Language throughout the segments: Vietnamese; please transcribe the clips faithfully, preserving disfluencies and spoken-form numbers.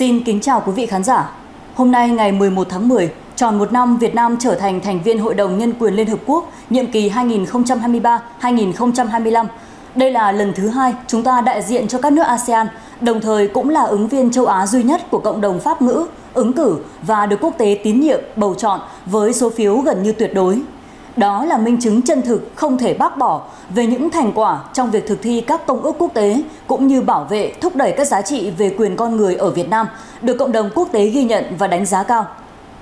Xin kính chào quý vị khán giả. Hôm nay ngày mười một tháng mười, tròn một năm Việt Nam trở thành thành viên Hội đồng Nhân quyền Liên Hợp Quốc nhiệm kỳ hai nghìn không trăm hai mươi ba đến hai nghìn không trăm hai mươi lăm. Đây là lần thứ hai chúng ta đại diện cho các nước a sê an, đồng thời cũng là ứng viên châu Á duy nhất của Cộng đồng Pháp ngữ, ứng cử và được quốc tế tín nhiệm bầu chọn với số phiếu gần như tuyệt đối. Đó là minh chứng chân thực không thể bác bỏ về những thành quả trong việc thực thi các công ước quốc tế cũng như bảo vệ, thúc đẩy các giá trị về quyền con người ở Việt Nam được cộng đồng quốc tế ghi nhận và đánh giá cao.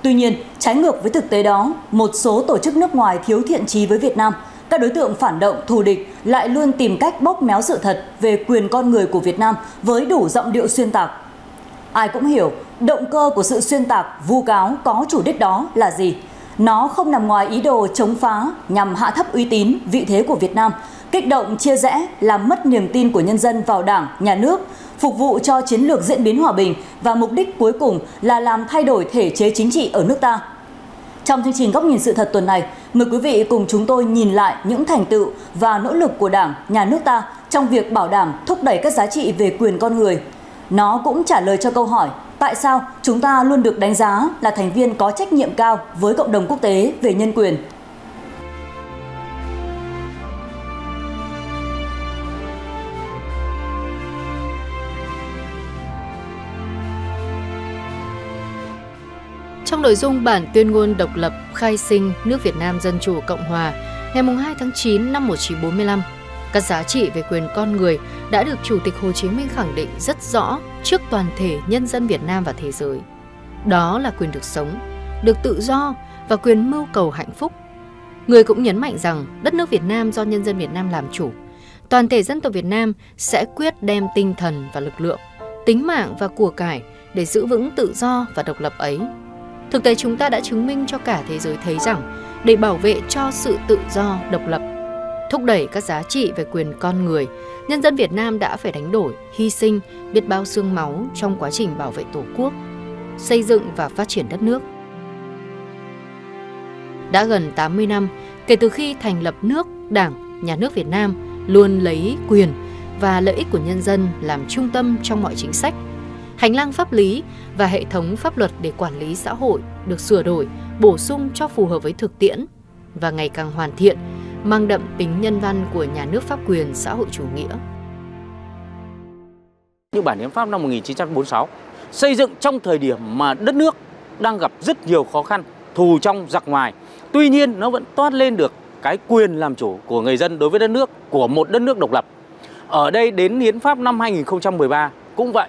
Tuy nhiên, trái ngược với thực tế đó, một số tổ chức nước ngoài thiếu thiện chí với Việt Nam, các đối tượng phản động thù địch lại luôn tìm cách bóp méo sự thật về quyền con người của Việt Nam với đủ giọng điệu xuyên tạc. Ai cũng hiểu động cơ của sự xuyên tạc, vu cáo có chủ đích đó là gì. Nó không nằm ngoài ý đồ chống phá nhằm hạ thấp uy tín, vị thế của Việt Nam, kích động, chia rẽ, làm mất niềm tin của nhân dân vào Đảng, nhà nước, phục vụ cho chiến lược diễn biến hòa bình và mục đích cuối cùng là làm thay đổi thể chế chính trị ở nước ta. Trong chương trình Góc nhìn sự thật tuần này, mời quý vị cùng chúng tôi nhìn lại những thành tựu và nỗ lực của Đảng, nhà nước ta trong việc bảo đảm, thúc đẩy các giá trị về quyền con người. Nó cũng trả lời cho câu hỏi tại sao chúng ta luôn được đánh giá là thành viên có trách nhiệm cao với cộng đồng quốc tế về nhân quyền. Trong nội dung bản tuyên ngôn độc lập khai sinh nước Việt Nam Dân Chủ Cộng Hòa ngày hai tháng chín năm một nghìn chín trăm bốn mươi lăm, các giá trị về quyền con người đã được Chủ tịch Hồ Chí Minh khẳng định rất rõ trước toàn thể nhân dân Việt Nam và thế giới. Đó là quyền được sống, được tự do và quyền mưu cầu hạnh phúc. Người cũng nhấn mạnh rằng đất nước Việt Nam do nhân dân Việt Nam làm chủ. Toàn thể dân tộc Việt Nam sẽ quyết đem tinh thần và lực lượng, tính mạng và của cải để giữ vững tự do và độc lập ấy. Thực tế chúng ta đã chứng minh cho cả thế giới thấy rằng để bảo vệ cho sự tự do, độc lập, thúc đẩy các giá trị về quyền con người, nhân dân Việt Nam đã phải đánh đổi, hy sinh biết bao xương máu trong quá trình bảo vệ Tổ quốc, xây dựng và phát triển đất nước. Đã gần tám mươi năm kể từ khi thành lập nước, Đảng, Nhà nước Việt Nam luôn lấy quyền và lợi ích của nhân dân làm trung tâm trong mọi chính sách. Hành lang pháp lý và hệ thống pháp luật để quản lý xã hội được sửa đổi, bổ sung cho phù hợp với thực tiễn và ngày càng hoàn thiện, mang đậm tính nhân văn của nhà nước pháp quyền xã hội chủ nghĩa. Như bản hiến pháp năm một nghìn chín trăm bốn mươi sáu xây dựng trong thời điểm mà đất nước đang gặp rất nhiều khó khăn, thù trong giặc ngoài. Tuy nhiên nó vẫn toát lên được cái quyền làm chủ của người dân đối với đất nước, của một đất nước độc lập. Ở đây đến hiến pháp năm hai nghìn không trăm mười ba cũng vậy.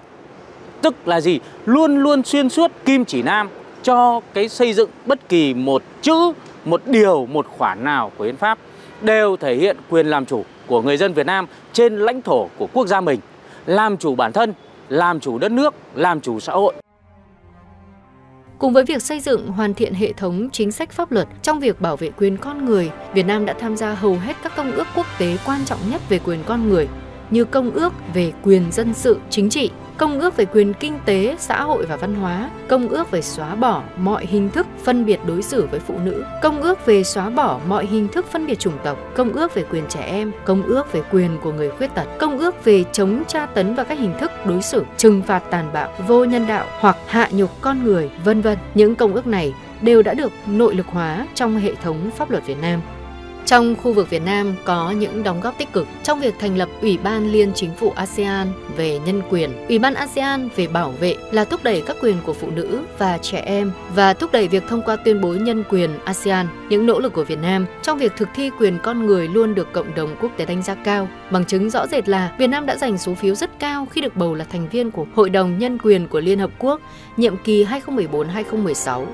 Tức là gì? Luôn luôn xuyên suốt kim chỉ nam cho cái xây dựng bất kỳ một chữ, một điều, một khoản nào của hiến pháp đều thể hiện quyền làm chủ của người dân Việt Nam trên lãnh thổ của quốc gia mình, làm chủ bản thân, làm chủ đất nước, làm chủ xã hội. Cùng với việc xây dựng hoàn thiện hệ thống chính sách pháp luật trong việc bảo vệ quyền con người, Việt Nam đã tham gia hầu hết các công ước quốc tế quan trọng nhất về quyền con người như Công ước về quyền dân sự, chính trị, Công ước về quyền kinh tế, xã hội và văn hóa, Công ước về xóa bỏ mọi hình thức phân biệt đối xử với phụ nữ, Công ước về xóa bỏ mọi hình thức phân biệt chủng tộc, Công ước về quyền trẻ em, Công ước về quyền của người khuyết tật, Công ước về chống tra tấn và các hình thức đối xử, trừng phạt tàn bạo, vô nhân đạo hoặc hạ nhục con người, vân vân. Những công ước này đều đã được nội lực hóa trong hệ thống pháp luật Việt Nam. Trong khu vực Việt Nam có những đóng góp tích cực trong việc thành lập Ủy ban Liên Chính phủ a sê an về nhân quyền, Ủy ban a sê an về bảo vệ là thúc đẩy các quyền của phụ nữ và trẻ em và thúc đẩy việc thông qua tuyên bố nhân quyền a sê an. Những nỗ lực của Việt Nam trong việc thực thi quyền con người luôn được cộng đồng quốc tế đánh giá cao. Bằng chứng rõ rệt là Việt Nam đã giành số phiếu rất cao khi được bầu là thành viên của Hội đồng Nhân quyền của Liên Hợp Quốc nhiệm kỳ hai nghìn không trăm mười bốn đến hai nghìn không trăm mười sáu.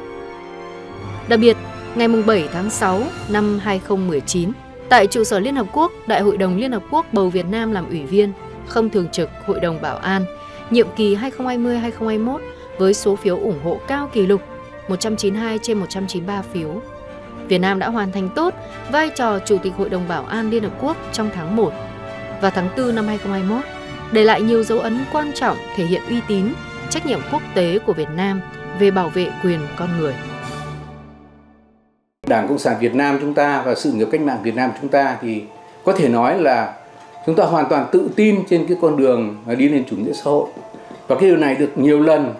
Đặc biệt, ngày bảy tháng sáu năm hai nghìn không trăm mười chín, tại trụ sở Liên Hợp Quốc, Đại hội đồng Liên Hợp Quốc bầu Việt Nam làm ủy viên không thường trực Hội đồng Bảo an, nhiệm kỳ hai nghìn không trăm hai mươi đến hai nghìn không trăm hai mươi mốt với số phiếu ủng hộ cao kỷ lục một trăm chín mươi hai trên một trăm chín mươi ba phiếu. Việt Nam đã hoàn thành tốt vai trò Chủ tịch Hội đồng Bảo an Liên Hợp Quốc trong tháng một và tháng tư năm hai nghìn không trăm hai mươi mốt, để lại nhiều dấu ấn quan trọng thể hiện uy tín, trách nhiệm quốc tế của Việt Nam về bảo vệ quyền con người. Đảng Cộng sản Việt Nam chúng ta và sự nghiệp cách mạng Việt Nam chúng ta thì có thể nói là chúng ta hoàn toàn tự tin trên cái con đường đi lên chủ nghĩa xã hội. Và cái điều này được nhiều lần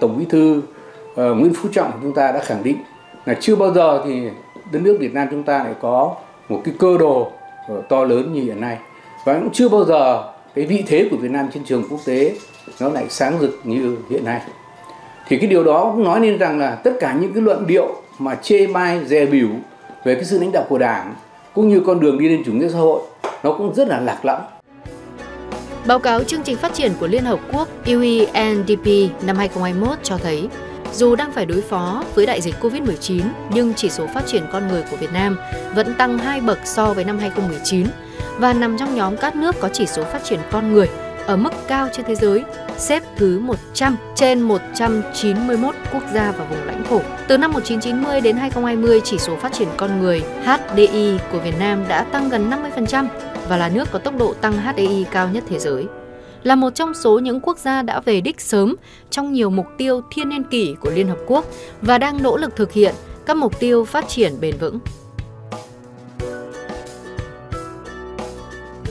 Tổng Bí thư Nguyễn Phú Trọng của chúng ta đã khẳng định là chưa bao giờ thì đất nước Việt Nam chúng ta lại có một cái cơ đồ to lớn như hiện nay, và cũng chưa bao giờ cái vị thế của Việt Nam trên trường quốc tế nó lại sáng rực như hiện nay. Thì cái điều đó cũng nói lên rằng là tất cả những cái luận điệu mà chê bai dè bỉu về cái sự lãnh đạo của Đảng cũng như con đường đi lên chủ nghĩa xã hội nó cũng rất là lạc lõng. Báo cáo chương trình phát triển của Liên Hợp Quốc U N D P năm hai nghìn không trăm hai mươi mốt cho thấy dù đang phải đối phó với đại dịch Covid mười chín nhưng chỉ số phát triển con người của Việt Nam vẫn tăng hai bậc so với năm hai nghìn không trăm mười chín và nằm trong nhóm các nước có chỉ số phát triển con người ở mức cao trên thế giới, xếp thứ một trăm trên một trăm chín mươi mốt quốc gia và vùng lãnh thổ. Từ năm một nghìn chín trăm chín mươi đến hai nghìn không trăm hai mươi, chỉ số phát triển con người H D I của Việt Nam đã tăng gần năm mươi phần trăm và là nước có tốc độ tăng H D I cao nhất thế giới. Là một trong số những quốc gia đã về đích sớm trong nhiều mục tiêu thiên niên kỷ của Liên Hợp Quốc và đang nỗ lực thực hiện các mục tiêu phát triển bền vững.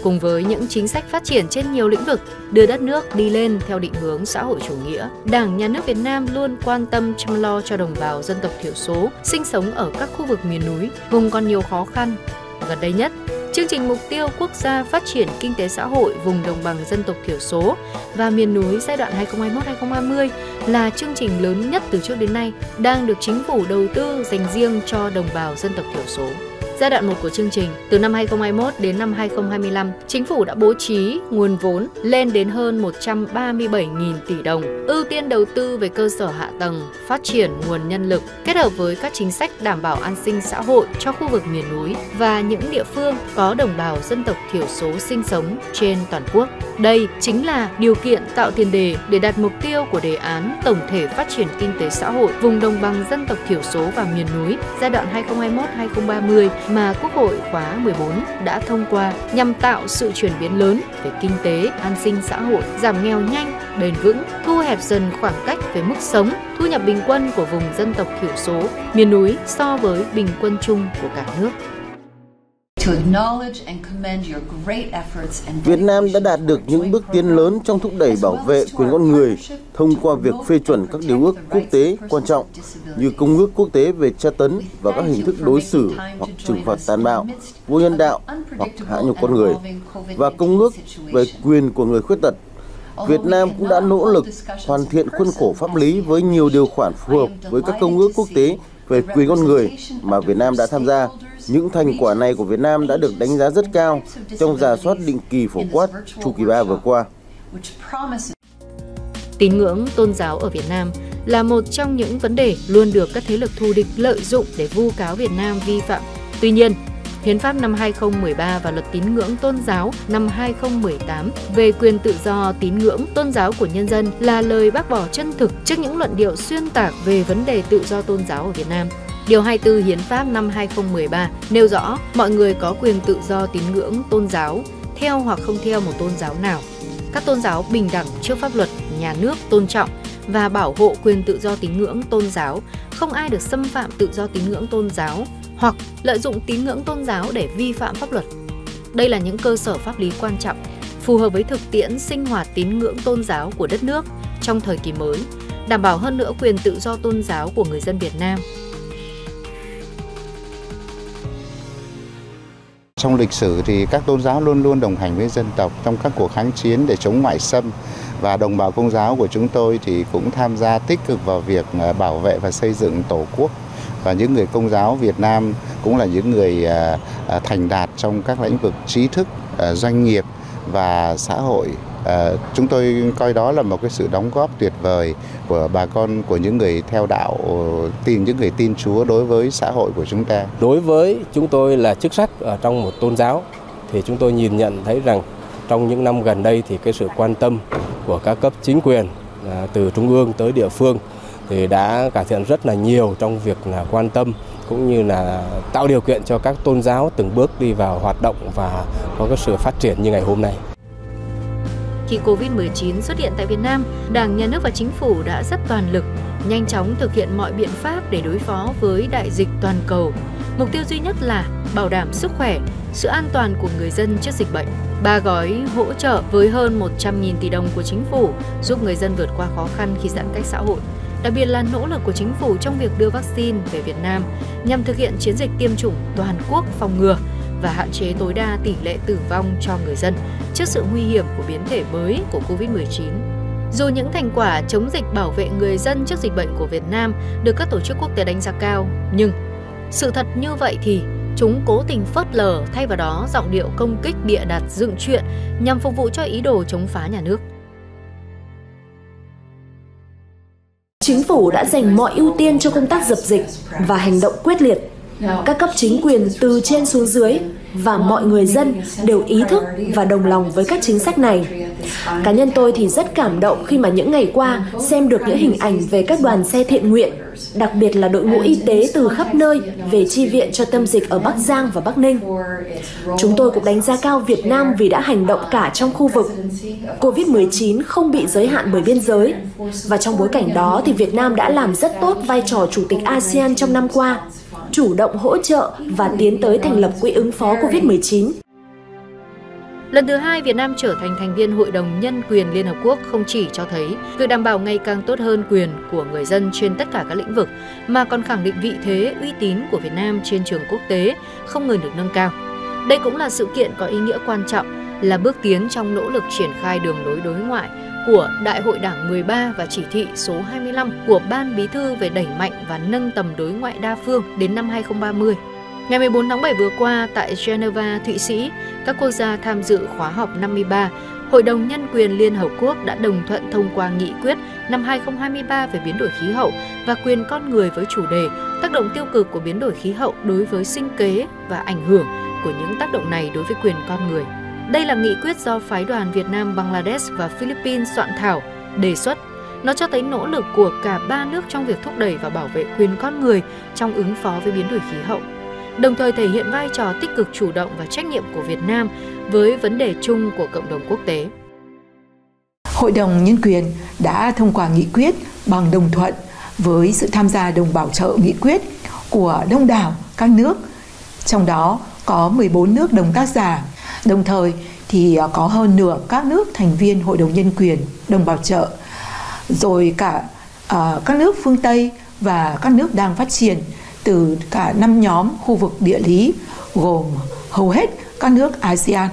Cùng với những chính sách phát triển trên nhiều lĩnh vực, đưa đất nước đi lên theo định hướng xã hội chủ nghĩa, Đảng, Nhà nước Việt Nam luôn quan tâm chăm lo cho đồng bào dân tộc thiểu số sinh sống ở các khu vực miền núi, vùng còn nhiều khó khăn. Gần đây nhất, chương trình Mục tiêu Quốc gia Phát triển Kinh tế Xã hội vùng đồng bằng dân tộc thiểu số và miền núi giai đoạn hai nghìn không trăm hai mươi mốt đến hai nghìn không trăm hai mươi là chương trình lớn nhất từ trước đến nay, đang được chính phủ đầu tư dành riêng cho đồng bào dân tộc thiểu số. Giai đoạn một của chương trình, từ năm hai nghìn không trăm hai mươi mốt đến năm hai nghìn không trăm hai mươi lăm, chính phủ đã bố trí nguồn vốn lên đến hơn một trăm ba mươi bảy nghìn tỷ đồng, ưu tiên đầu tư về cơ sở hạ tầng, phát triển nguồn nhân lực, kết hợp với các chính sách đảm bảo an sinh xã hội cho khu vực miền núi và những địa phương có đồng bào dân tộc thiểu số sinh sống trên toàn quốc. Đây chính là điều kiện tạo tiền đề để đạt mục tiêu của đề án Tổng thể Phát triển Kinh tế Xã hội vùng đồng bằng dân tộc thiểu số và miền núi giai đoạn hai nghìn không trăm hai mươi mốt đến hai nghìn không trăm ba mươi mà Quốc hội khóa mười bốn đã thông qua nhằm tạo sự chuyển biến lớn về kinh tế, an sinh xã hội, giảm nghèo nhanh, bền vững, thu hẹp dần khoảng cách về mức sống, thu nhập bình quân của vùng dân tộc thiểu số, miền núi so với bình quân chung của cả nước. Việt Nam đã đạt được những bước tiến lớn trong thúc đẩy bảo vệ quyền con người thông qua việc phê chuẩn các điều ước quốc tế quan trọng như Công ước Quốc tế về tra tấn và các hình thức đối xử hoặc trừng phạt tàn bạo, vô nhân đạo hoặc hạ nhục con người và Công ước về quyền của người khuyết tật. Việt Nam cũng đã nỗ lực hoàn thiện khuôn khổ pháp lý với nhiều điều khoản phù hợp với các công ước quốc tế về quyền con người mà Việt Nam đã tham gia. Những thành quả này của Việt Nam đã được đánh giá rất cao trong rà soát định kỳ phổ quát chu kỳ ba vừa qua. Tín ngưỡng tôn giáo ở Việt Nam là một trong những vấn đề luôn được các thế lực thù địch lợi dụng để vu cáo Việt Nam vi phạm. Tuy nhiên, Hiến pháp năm hai nghìn không trăm mười ba và Luật Tín ngưỡng Tôn giáo năm hai nghìn không trăm mười tám về quyền tự do tín ngưỡng tôn giáo của nhân dân là lời bác bỏ chân thực trước những luận điệu xuyên tạc về vấn đề tự do tôn giáo ở Việt Nam. Điều hai mươi tư Hiến pháp năm hai nghìn không trăm mười ba nêu rõ mọi người có quyền tự do tín ngưỡng tôn giáo, theo hoặc không theo một tôn giáo nào. Các tôn giáo bình đẳng trước pháp luật, nhà nước tôn trọng và bảo hộ quyền tự do tín ngưỡng tôn giáo, không ai được xâm phạm tự do tín ngưỡng tôn giáo hoặc lợi dụng tín ngưỡng tôn giáo để vi phạm pháp luật. Đây là những cơ sở pháp lý quan trọng, phù hợp với thực tiễn sinh hoạt tín ngưỡng tôn giáo của đất nước trong thời kỳ mới, đảm bảo hơn nữa quyền tự do tôn giáo của người dân Việt Nam. Trong lịch sử thì các tôn giáo luôn luôn đồng hành với dân tộc trong các cuộc kháng chiến để chống ngoại xâm, và đồng bào Công giáo của chúng tôi thì cũng tham gia tích cực vào việc bảo vệ và xây dựng Tổ quốc. Và những người Công giáo Việt Nam cũng là những người thành đạt trong các lĩnh vực trí thức, doanh nghiệp và xã hội. Chúng tôi coi đó là một cái sự đóng góp tuyệt vời của bà con, của những người theo đạo, tìm những người tin Chúa đối với xã hội của chúng ta. Đối với chúng tôi là chức sắc ở trong một tôn giáo thì chúng tôi nhìn nhận thấy rằng trong những năm gần đây thì cái sự quan tâm của các cấp chính quyền từ trung ương tới địa phương thì đã cải thiện rất là nhiều trong việc là quan tâm cũng như là tạo điều kiện cho các tôn giáo từng bước đi vào hoạt động và có cái sự phát triển như ngày hôm nay. Khi Covid mười chín xuất hiện tại Việt Nam, Đảng, Nhà nước và Chính phủ đã rất toàn lực, nhanh chóng thực hiện mọi biện pháp để đối phó với đại dịch toàn cầu. Mục tiêu duy nhất là bảo đảm sức khỏe, sự an toàn của người dân trước dịch bệnh. Ba gói hỗ trợ với hơn một trăm nghìn tỷ đồng của chính phủ giúp người dân vượt qua khó khăn khi giãn cách xã hội. Đặc biệt là nỗ lực của chính phủ trong việc đưa vaccine về Việt Nam nhằm thực hiện chiến dịch tiêm chủng toàn quốc phòng ngừa và hạn chế tối đa tỷ lệ tử vong cho người dân trước sự nguy hiểm của biến thể mới của Covid mười chín. Dù những thành quả chống dịch bảo vệ người dân trước dịch bệnh của Việt Nam được các tổ chức quốc tế đánh giá cao, nhưng sự thật như vậy thì chúng cố tình phớt lờ, thay vào đó giọng điệu công kích bịa đặt dựng chuyện nhằm phục vụ cho ý đồ chống phá nhà nước. Chính phủ đã dành mọi ưu tiên cho công tác dập dịch và hành động quyết liệt. Các cấp chính quyền từ trên xuống dưới và mọi người dân đều ý thức và đồng lòng với các chính sách này. Cá nhân tôi thì rất cảm động khi mà những ngày qua xem được những hình ảnh về các đoàn xe thiện nguyện, đặc biệt là đội ngũ y tế từ khắp nơi về chi viện cho tâm dịch ở Bắc Giang và Bắc Ninh. Chúng tôi cũng đánh giá cao Việt Nam vì đã hành động cả trong khu vực. Covid mười chín không bị giới hạn bởi biên giới. Và trong bối cảnh đó thì Việt Nam đã làm rất tốt vai trò chủ tịch a sê an trong năm qua, chủ động hỗ trợ và tiến tới thành lập quỹ ứng phó Covid mười chín. Lần thứ hai, Việt Nam trở thành thành viên Hội đồng Nhân quyền Liên Hợp Quốc không chỉ cho thấy việc đảm bảo ngày càng tốt hơn quyền của người dân trên tất cả các lĩnh vực, mà còn khẳng định vị thế, uy tín của Việt Nam trên trường quốc tế không ngừng được nâng cao. Đây cũng là sự kiện có ý nghĩa quan trọng, là bước tiến trong nỗ lực triển khai đường lối đối ngoại của Đại hội Đảng mười ba và chỉ thị số hai mươi lăm của Ban Bí thư về đẩy mạnh và nâng tầm đối ngoại đa phương đến năm hai không ba mươi. Ngày mười bốn tháng bảy vừa qua, tại Geneva, Thụy Sĩ, các quốc gia tham dự khóa họp năm mươi ba, Hội đồng Nhân quyền Liên Hợp Quốc đã đồng thuận thông qua nghị quyết năm hai không hai ba về biến đổi khí hậu và quyền con người với chủ đề tác động tiêu cực của biến đổi khí hậu đối với sinh kế và ảnh hưởng của những tác động này đối với quyền con người. Đây là nghị quyết do Phái đoàn Việt Nam, Bangladesh và Philippines soạn thảo, đề xuất. Nó cho thấy nỗ lực của cả ba nước trong việc thúc đẩy và bảo vệ quyền con người trong ứng phó với biến đổi khí hậu, đồng thời thể hiện vai trò tích cực, chủ động và trách nhiệm của Việt Nam với vấn đề chung của cộng đồng quốc tế. Hội đồng Nhân quyền đã thông qua nghị quyết bằng đồng thuận với sự tham gia đồng bảo trợ nghị quyết của đông đảo các nước, trong đó có mười bốn nước đồng tác giả. Đồng thời thì có hơn nửa các nước thành viên Hội đồng Nhân quyền, đồng bảo trợ, rồi cả uh, các nước phương Tây và các nước đang phát triển, từ cả năm nhóm khu vực địa lý gồm hầu hết các nước a sê an.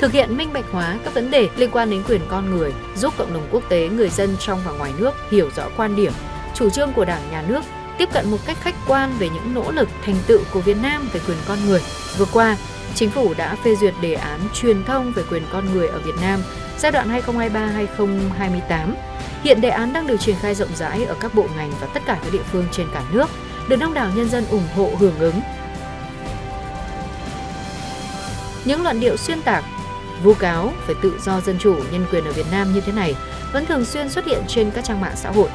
Thực hiện minh bạch hóa các vấn đề liên quan đến quyền con người, giúp cộng đồng quốc tế, người dân trong và ngoài nước hiểu rõ quan điểm, chủ trương của Đảng, Nhà nước, tiếp cận một cách khách quan về những nỗ lực, thành tựu của Việt Nam về quyền con người. Vừa qua, Chính phủ đã phê duyệt đề án truyền thông về quyền con người ở Việt Nam giai đoạn hai không hai ba đến hai không hai tám. Hiện đề án đang được triển khai rộng rãi ở các bộ ngành và tất cả các địa phương trên cả nước, được đông đảo nhân dân ủng hộ hưởng ứng. Những luận điệu xuyên tạc, vu cáo về tự do, dân chủ, nhân quyền ở Việt Nam như thế này vẫn thường xuyên xuất hiện trên các trang mạng xã hội.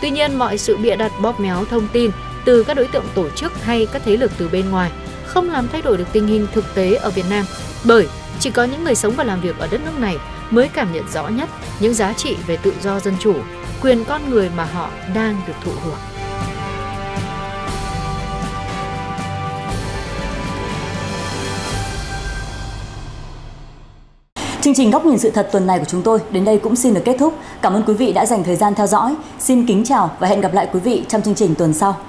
Tuy nhiên, mọi sự bịa đặt, bóp méo thông tin từ các đối tượng, tổ chức hay các thế lực từ bên ngoài không làm thay đổi được tình hình thực tế ở Việt Nam, bởi chỉ có những người sống và làm việc ở đất nước này mới cảm nhận rõ nhất những giá trị về tự do, dân chủ, quyền con người mà họ đang được thụ hưởng. Chương trình Góc nhìn sự thật tuần này của chúng tôi đến đây cũng xin được kết thúc. Cảm ơn quý vị đã dành thời gian theo dõi. Xin kính chào và hẹn gặp lại quý vị trong chương trình tuần sau.